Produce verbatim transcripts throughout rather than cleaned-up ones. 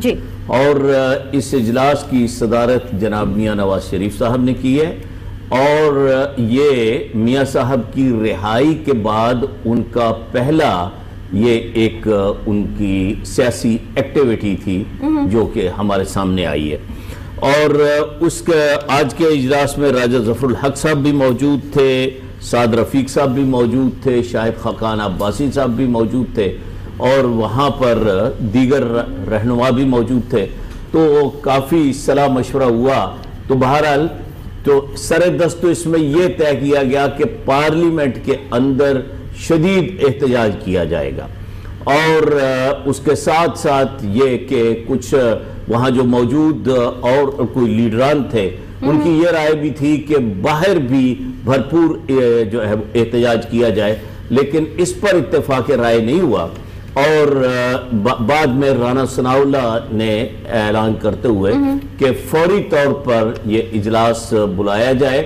जी। और इस इजलास की सदारत जनाब मियां नवाज शरीफ साहब ने की है और ये मियां साहब की रिहाई के बाद उनका पहला ये एक उनकी सियासी एक्टिविटी थी जो कि हमारे सामने आई है। और उसके आज के इजलास में राजा ज़फ़रुल हक़ साहब भी मौजूद थे, साद रफ़ीक साहब भी मौजूद थे, शाहिद ख़ाक़ान अब्बासी साहब भी मौजूद थे और वहाँ पर दीगर रहनुमा भी मौजूद थे। तो काफ़ी सलाह मशवरा हुआ। तो बहरहाल तो सरे दस्त तो इसमें यह तय किया गया कि पार्लियामेंट के अंदर शदीद एहतजाज किया जाएगा और उसके साथ साथ ये कि कुछ वहाँ जो मौजूद और कोई लीडरान थे उनकी ये राय भी थी कि बाहर भी भरपूर जो है एहतजाज किया जाए, लेकिन इस पर इत्तेफाक राय नहीं हुआ। और बा, बाद में राना सनाउल्लाह ने ऐलान करते हुए कि फौरी तौर पर यह इजलास बुलाया जाए,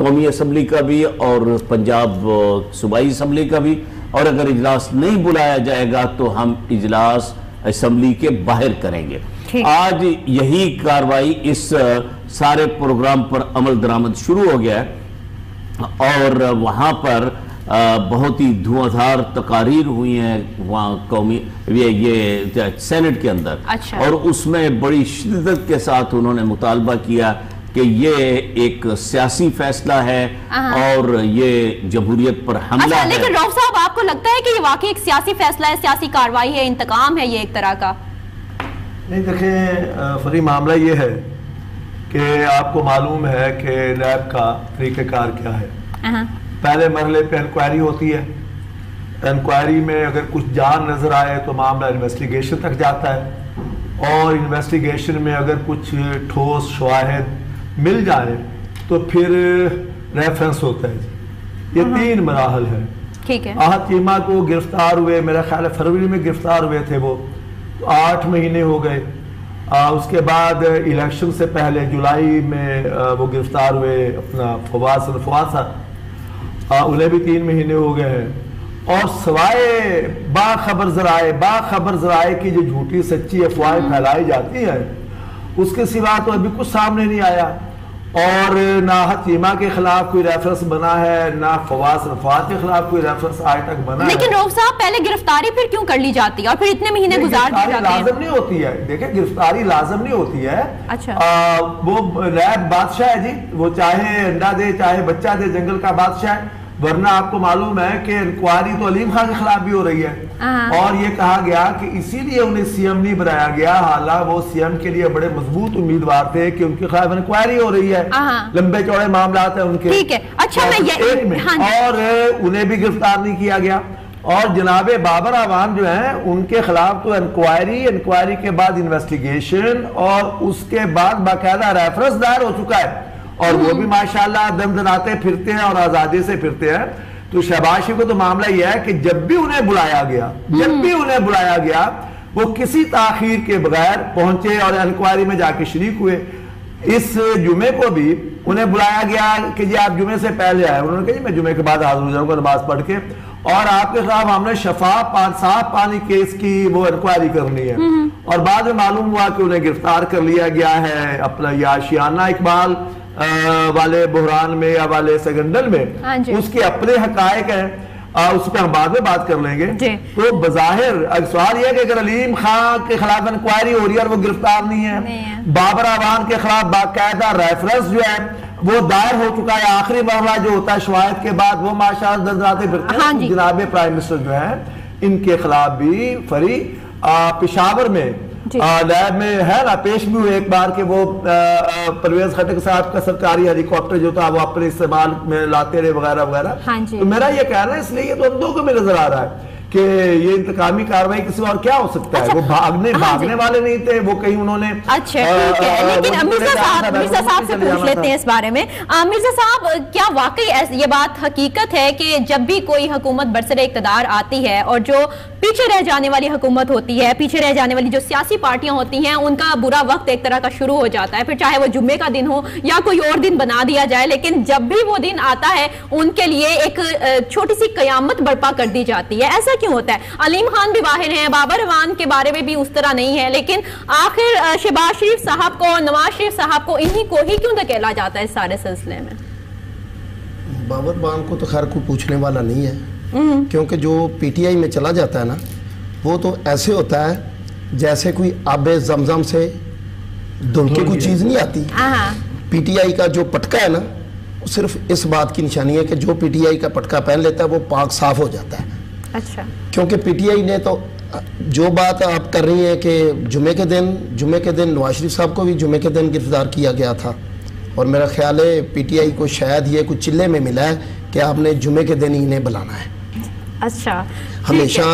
कौमी असम्बली का भी और पंजाब सूबाई असम्बली का भी, और अगर इजलास नहीं बुलाया जाएगा तो हम इजलास असम्बली के बाहर करेंगे। आज यही कार्रवाई इस सारे प्रोग्राम पर अमल दरामद शुरू हो गया और वहाँ पर आ, बहुत ही धुआंधार तकारीर हुई हैं वहाँ कौमी ये ये सेनेट के अंदर। अच्छा। और उसमें बड़ी शिद्दत के साथ उन्होंने मुतालबा किया कि ये एक सियासी फैसला है और ये जमहूरियत पर हमला है। लेकिन रऊफ साहब, आपको लगता है कि ये वाकई एक सियासी फैसला है, सियासी कार्रवाई है, इंतकाम है ये एक तरह का? नहीं, देखें फरी मामला ये है कि आपको मालूम है कि नैब का तरीक़ेकार क्या है। पहले मरहले पे इंक्वायरी होती है, इंक्वायरी में अगर कुछ जान नज़र आए तो मामला इन्वेस्टिगेशन तक जाता है और इन्वेस्टिगेशन में अगर कुछ ठोस शवाहिद मिल जाए तो फिर रेफरेंस होता है। ये तीन मराहल है। ठीक है। आहत कीमा को गिरफ्तार हुए, मेरा ख्याल है फरवरी में गिरफ्तार हुए थे वो, तो आठ महीने हो गए। आ, उसके बाद इलेक्शन से पहले जुलाई में आ, वो गिरफ्तार हुए अपना फवाद फवाद साहब, उन्हें भी तीन महीने हो गए हैं। और सवाए बाखबर जराए बाखबर जराए की जो झूठी सच्ची अफवाहें फैलाई जाती हैं उसके सिवा तो अभी कुछ सामने नहीं आया। और ना हतीमा के खिलाफ कोई रेफरेंस बना है, ना फवास रफात के खिलाफ कोई रेफरेंस आज तक बना है। लेकिन रऊफ साहब, पहले गिरफ्तारी फिर क्यों कर ली जाती है और फिर इतने महीने गुजार दी जाती है? लाजम नहीं होती है। देखिए, गिरफ्तारी लाजम नहीं होती है। अच्छा। आ, वो नैब बादशाह है जी, वो चाहे अंडा दे चाहे बच्चा दे, जंगल का बादशाह है। वरना आपको मालूम है कि इंक्वायरी तो अलीम खान के खिलाफ भी हो रही है और ये कहा गया कि इसीलिए उन्हें सीएम नहीं बनाया गया, हालांकि वो सीएम के लिए बड़े मजबूत उम्मीदवार थे कि उनके खिलाफ इंक्वायरी हो रही है, लंबे चौड़े मामला है उनके। ठीक है। अच्छा, मैं ये हाँ। और उन्हें भी गिरफ्तार नहीं किया गया। और जनाब बाबर अवान जो है उनके खिलाफ तो इंक्वायरी, इंक्वायरी के बाद इन्वेस्टिगेशन और उसके बाद बाकायदा रेफरेंस दायर हो चुका है और वो भी माशाल्लाह दमदनाते फिरते हैं और आजादी से फिरते हैं। तो शहबाज शरीफ को तो मामला यह है कि जब भी उन्हें बुलाया गया, जब भी उन्हें बुलाया गया वो किसी ताखीर के बगैर पहुंचे और इंक्वायरी में जाके शरीक हुए। इस जुमे को भी उन्हें बुलाया गया कि जी आप जुमे से पहले आए, उन्होंने कहा जी मैं जुमे के बाद हाजिर हो जाऊंगा नमाज पढ़ के, और आपके खिलाफ हमने शफा पान साफ पानी केस की वो इंक्वायरी करनी है। और बाद में मालूम हुआ कि उन्हें गिरफ्तार कर लिया गया है अपना याशियाना इकबाल आ, वाले बहरान में या वाले सेकंडल में, उसके अपने हकायक हैं, उस पर हम बाद में बात कर लेंगे। तो बज़ाहिर सवाल यह कि अगर अलीम खान के खिलाफ इंक्वायरी हो रही है और वो गिरफ्तार नहीं है, नहीं है। बाबर अवान के खिलाफ बाकायदा रेफरेंस जो है वो दायर हो चुका है, आखिरी मामला जो होता है शवाहिद के बाद वो माशाल्लाह दर्दनाते फिरते हैं। जनाब प्राइम मिनिस्टर जो है इनके खिलाफ भी फरी पेशावर में लैब में है ना पेश भी हुए एक बार के वो परवेज खटक साहब का सरकारी हेलीकॉप्टर जो था वो अपने इस्तेमाल में लाते रहे वगैरह वगैरह। हाँ। तो मेरा ये कहना है, इसलिए ये तो हम लोगों में नजर आ रहा है कि ये इंतकामी कार्रवाई किसी और क्या हो सकता है। वो भागने भागने वाले नहीं थे, वो कहीं उन्होंने अच्छा ठीक है। लेकिन मिर्जा साहब मिर्जा साहब से पूछ लेते हैं इस बारे में। मिर्जा साहब, क्या वाकई ये बात हकीकत है कि जब भी कोई हुकूमत बरसरे इक़्तिदार आती है और जो पीछे रह जाने वाली हुकूमत होती है, पीछे रह जाने वाली जो सियासी पार्टियां होती हैं उनका बुरा वक्त एक तरह का शुरू हो जाता है, फिर चाहे वो जुम्मे का दिन हो या कोई और दिन बना दिया जाए, लेकिन जब भी वो दिन आता है उनके लिए एक छोटी सी कयामत बर्पा कर दी जाती है। ऐसा क्यों होता है? अलीम खान भी बाहर हैं, बाबर अवान के बारे में भी उस तरह नहीं है, लेकिन आखिर शहबाज शरीफ साहब को, नवाज शरीफ साहब को, इन्हीं को ही क्यों धकेला जाता है इस सारे सिलसिले में? बाबर अवान को तो खैर कोई पूछने वाला नहीं है, क्योंकि जो पीटीआई में चला जाता है ना, वो तो ऐसे होता है जैसे कोई आब जमजम से धुल के कोई चीज़ नहीं आती। पीटीआई का जो पटका है ना, सिर्फ इस बात की निशानी है कि जो पीटीआई का पटका पहन लेता है वो पाक साफ हो जाता है। अच्छा, क्योंकि पीटीआई ने तो जो बात आप कर रही हैं कि जुमे के दिन जुमे के दिन नवाज शरीफ साहब को भी जुमे के दिन गिरफ्तार किया गया था, और मेरा ख्याल है पीटीआई को शायद ये कुछ चिल्ले में मिला है कि आपने जुमे के दिन ही इन्हें बुलाना है। अच्छा, हमेशा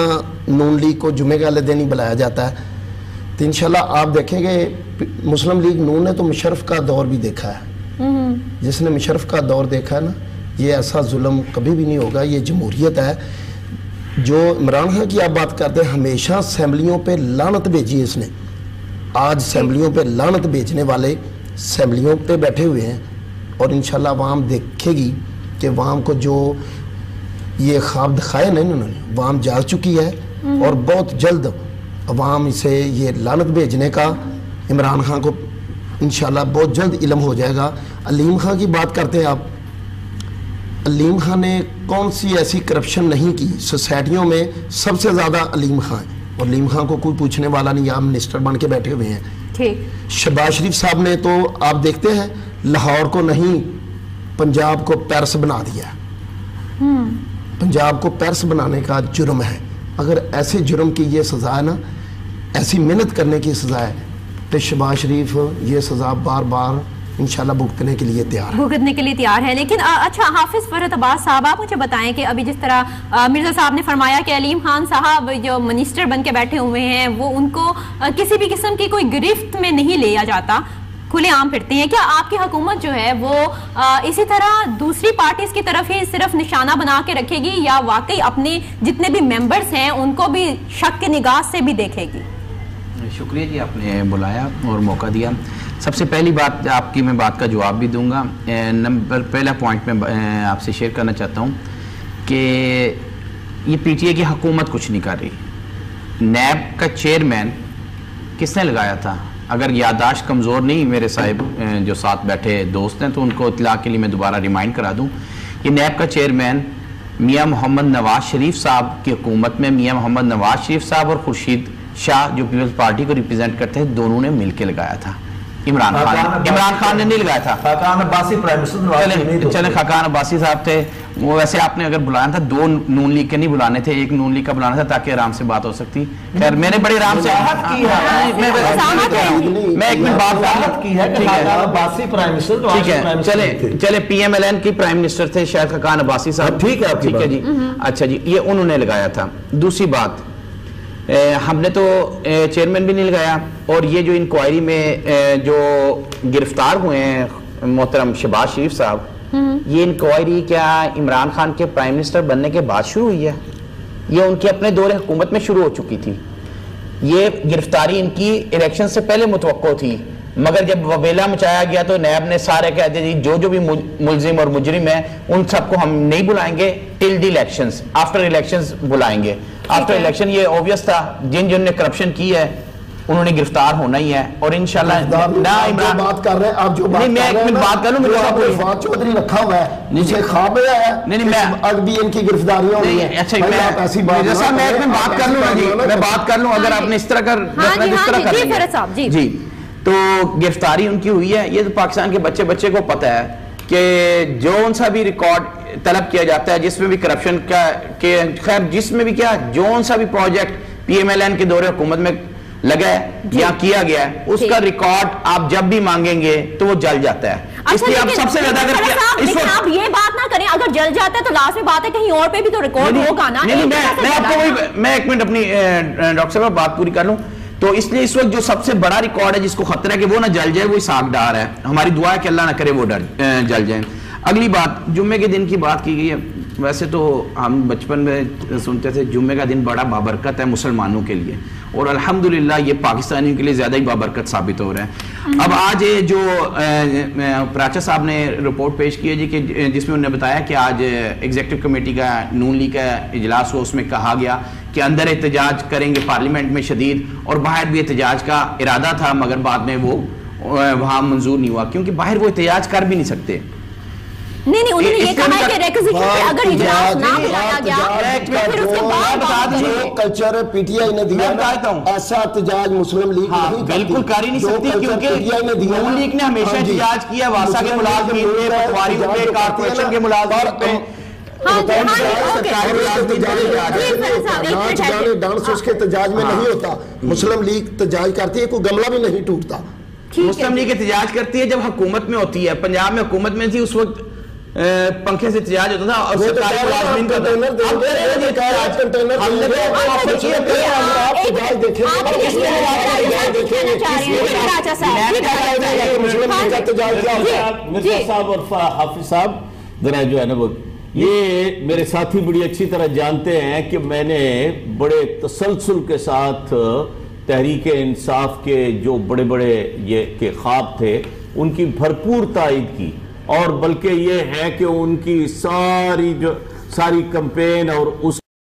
नून लीग को जुमे वाले दिन ही बुलाया जाता है। तो इंशाल्लाह आप देखेंगे मुस्लिम लीग नून ने तो मुशर्रफ का दौर भी देखा है, जिसने मुशर्रफ का दौर देखा है ना, ये ऐसा जुल्म कभी भी नहीं होगा। ये जमहूरियत है। जो इमरान खान की आप बात करते हैं, हमेशा असम्बलियों पे लानत भेजी है इसने। आज असम्बलियों पे लानत भेजने वाले असम्बलियों पे बैठे हुए हैं, और इंशाल्लाह वाम देखेगी कि वाम को जो ये ख्वाब दिखाए ना इन्होंने, वाम जा चुकी है और बहुत जल्द वाम इसे ये लानत भेजने का इमरान खान को इंशाल्लाह बहुत जल्द इलम हो जाएगा। अलीम खान की बात करते हैं आप, अलीम खान ने कौन सी ऐसी करप्शन नहीं की? सोसाइटियों में सबसे ज़्यादा अलीम खान, और अलीम खान को कोई पूछने वाला नहीं, आप मिनिस्टर बन के बैठे हुए हैं। ठीक, शहबाज शरीफ साहब ने तो आप देखते हैं लाहौर को नहीं, पंजाब को पेरिस बना दिया। पंजाब को पेरिस बनाने का जुर्म है। अगर ऐसे जुर्म की ये सज़ा है ना, ऐसी मेहनत करने की सज़ा है, तो शहबाज शरीफ ये सज़ा बार बार इंशाल्लाह भुगतने के लिए तैयार भुगतने के लिए तैयार है। लेकिन अच्छा, हाफिज़ फरहत अब्बास साहब, आप मुझे बताएं कि अभी जिस तरह मिर्ज़ा साहब ने फरमाया कि अलीम खान साहब जो मिनिस्टर बन के बैठे हुए हैं, वो उनको किसी भी किस्म की कोई गिरफ्त में नहीं लिया जाता, खुले आम फिरते हैं, क्या आपकी हुकूमत जो है वो आ, इसी तरह दूसरी पार्टीज की तरफ ही सिर्फ निशाना बना के रखेगी, या वाकई अपने जितने भी मेम्बर्स हैं उनको भी शक की निगाह से भी देखेगी? शुक्रिया जी, आपने बुलाया और मौका दिया। सबसे पहली बात आपकी, मैं बात का जवाब भी दूंगा। नंबर पहला पॉइंट मैं आपसे शेयर करना चाहता हूँ कि ये पीटीआई की हुकूमत कुछ नहीं कर रही। नैब का चेयरमैन किसने लगाया था? अगर यादाश्त कमज़ोर नहीं, मेरे साहिब जो साथ बैठे दोस्त हैं, तो उनको इतला के लिए मैं दोबारा रिमाइंड करा दूँ, ये नैब का चेयरमैन मियाँ मोहम्मद नवाज शरीफ साहब की हुकूमत में मियाँ मोहम्मद नवाज शरीफ साहब और खुर्शीद शाह जो पीपल्स पार्टी को रिप्रेजेंट करते हैं, दोनों ने मिलकर लगाया था। इमरान खान इमरान खान ने नहीं लगाया था, खकान अब्बासी प्राइम मिनिस्टर, चले खकान अब्बासी साहब थे वो। वैसे आपने अगर बुलाना था, दो नून लीग के नहीं बुलाने थे, एक नून लीग का बुलाना था ताकि आराम से बात हो सकती। खैर, मैंने बड़े आराम से मैं एक मिनट बात की है। चले चले पीएमएलएन की प्राइम मिनिस्टर थे शायद खकान अब्बासी साहब, ठीक है, ठीक है जी, अच्छा जी, ये उन्होंने लगाया था। दूसरी बात, ए, हमने तो चेयरमैन भी नहीं लगाया, और ये जो इंक्वायरी में ए, जो गिरफ्तार हुए हैं मोहतरम शहबाज शरीफ साहब, ये इंक्वायरी क्या इमरान खान के प्राइम मिनिस्टर बनने के बाद शुरू हुई है? ये उनके अपने दौरे हुकूमत में शुरू हो चुकी थी। ये गिरफ्तारी इनकी इलेक्शन से पहले मुतवक्को थी, मगर जब वबेला मचाया गया तो नैब ने सारे कह दिया जी जो जो भी मुलजिम और मुजरिम है उन सबको हम नहीं बुलाएंगे till the elections, after elections बुलाएंगे। आफ्टर इलेक्शन ये ऑब्वियस था, जिन जिन ने करप्शन की है उन्होंने गिरफ्तार होना ही है, और इंशाल्लाह ना इमरान बात कर रहे हैं आप जो बात मैं एक बात कर लूं, मुझे फवाद चौधरी रखा हुआ है, नीचे ख्वाब है, नहीं नहीं मैं आज भी इनकी गिरफ्तारियां हो रही है। अच्छा, मैं ऐसी बात जैसा मैं एक में बात कर लूं जी, मैं बात कर लूं, अगर आपने इस तरह कर रखना इस तरह कर जी जी तो गिरफ्तारी उनकी हुई है। ये तो पाकिस्तान के बच्चे बच्चे को पता है कि जो उनसा भी रिकॉर्ड तलब किया जाता है जिसमें भी करप्शन का के खैर जिसमें भी क्या जो उनसा भी प्रोजेक्ट पीएमएलएन के दौरे हुकूमत में लगा है या किया गया है, उसका रिकॉर्ड आप जब भी मांगेंगे तो वो जल जाता है। अच्छा, आप सबसे ज्यादा आप ये बात ना करें, अगर जल जाता है तो लास्ट में बात है कहीं और पे भी तो रिकॉर्ड होगा ना। मैं एक मिनट अपनी डॉक्टर साहब बात पूरी कर लूँ, तो इसलिए इस वक्त जो सबसे बड़ा रिकॉर्ड है जिसको खतरा है कि वो ना जल जाए, वो सागदार है। हमारी दुआ है कि अल्लाह ना करे वो डर जल जाए। अगली बात, जुम्मे के दिन की बात की गई है। वैसे तो हम बचपन में सुनते थे जुम्मे का दिन बड़ा बाबरकत है मुसलमानों के लिए, और अल्हम्दुलिल्लाह ये पाकिस्तानियों के लिए ज़्यादा ही बाबरकत साबित हो रहा है। अब आज ये जो प्राचा साहब ने रिपोर्ट पेश की है जी कि जिसमें उन्होंने बताया कि आज एग्जीक्यूटिव कमेटी का नून लीग का इजलास हुआ, उसमें कहा गया कि अंदर एहतजाज करेंगे पार्लियामेंट में शदीद, और बाहर भी एहतजाज का इरादा था मगर बाद में वो वहाँ मंजूर नहीं हुआ क्योंकि बाहर वो एहतजाज कर भी नहीं सकते। नहीं नहीं उन्होंने ये कहा है कि रिक्विजिशन पे अगर इजलास ना बुलाया गया तो फिर उसके बाद बात जो कल्चर पीटीआई ने दिया मैं बताता हूं ऐसा एहतजाज मुस्लिम लीग नहीं बिल्कुल कर ही नहीं सकती क्योंकि मुस्लिम लीग ने हमेशा एहतजाज किया वासा के मुलाजिम पे, पटवारी पे, कॉर्पोरेशन के मुलाजिम पे। हाँ डांस उसके एहतजाज में नहीं होता, मुस्लिम लीग एहतजाज करती है कोई गमला भी नहीं टूटता। मुस्लिम लीग एहतजाज करती है जब हुकूमत में होती है, पंजाब में हुकूमत में थी उस वक्त पंखे से एहतजाज होता था और सरकारी मुलाजमीन का मिर्जा साहब और हाफिज साहब जरा जो है ना वो ये मेरे साथी बड़ी अच्छी तरह जानते हैं कि मैंने बड़े तसलसल के साथ तहरीक इंसाफ के जो बड़े बड़े ये के ख्वाब थे उनकी भरपूर तायद की, और बल्कि ये है कि उनकी सारी जो सारी कंपेन और उस